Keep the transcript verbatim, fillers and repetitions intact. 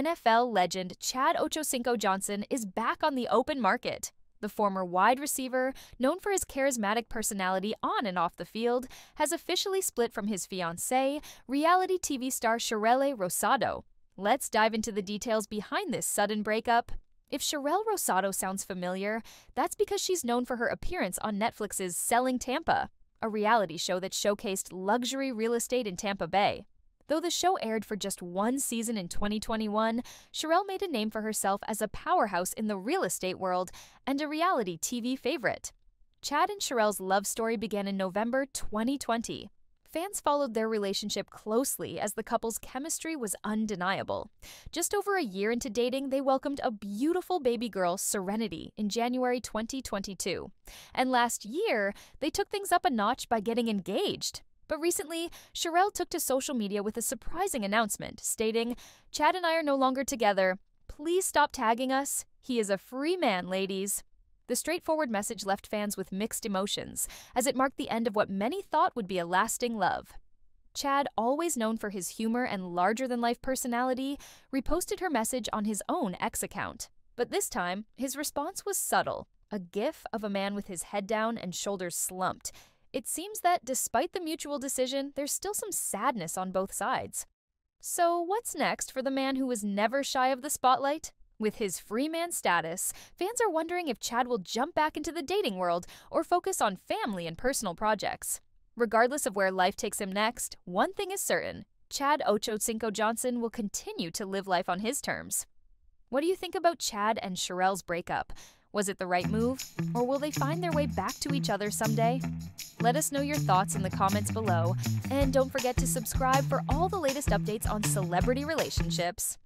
N F L legend Chad Ochocinco Johnson is back on the open market. The former wide receiver, known for his charismatic personality on and off the field, has officially split from his fiancée, reality T V star Sharelle Rosado. Let's dive into the details behind this sudden breakup. If Sharelle Rosado sounds familiar, that's because she's known for her appearance on Netflix's Selling Tampa, a reality show that showcased luxury real estate in Tampa Bay. Though the show aired for just one season in twenty twenty-one, Sharelle made a name for herself as a powerhouse in the real estate world and a reality T V favorite. Chad and Sharelle's love story began in November twenty twenty. Fans followed their relationship closely as the couple's chemistry was undeniable. Just over a year into dating, they welcomed a beautiful baby girl, Serenity, in January twenty twenty-two. And last year, they took things up a notch by getting engaged. But recently, Sharelle took to social media with a surprising announcement, stating, "Chad and I are no longer together. Please stop tagging us. He is a free man, ladies." The straightforward message left fans with mixed emotions, as it marked the end of what many thought would be a lasting love. Chad, always known for his humor and larger-than-life personality, reposted her message on his own X account. But this time, his response was subtle, a gif of a man with his head down and shoulders slumped. It seems that, despite the mutual decision, there's still some sadness on both sides. So what's next for the man who was never shy of the spotlight? With his free man status, fans are wondering if Chad will jump back into the dating world or focus on family and personal projects. Regardless of where life takes him next, one thing is certain: Chad Ochocinco Johnson will continue to live life on his terms. What do you think about Chad and Sharelle's breakup? Was it the right move, or will they find their way back to each other someday? Let us know your thoughts in the comments below, and don't forget to subscribe for all the latest updates on celebrity relationships.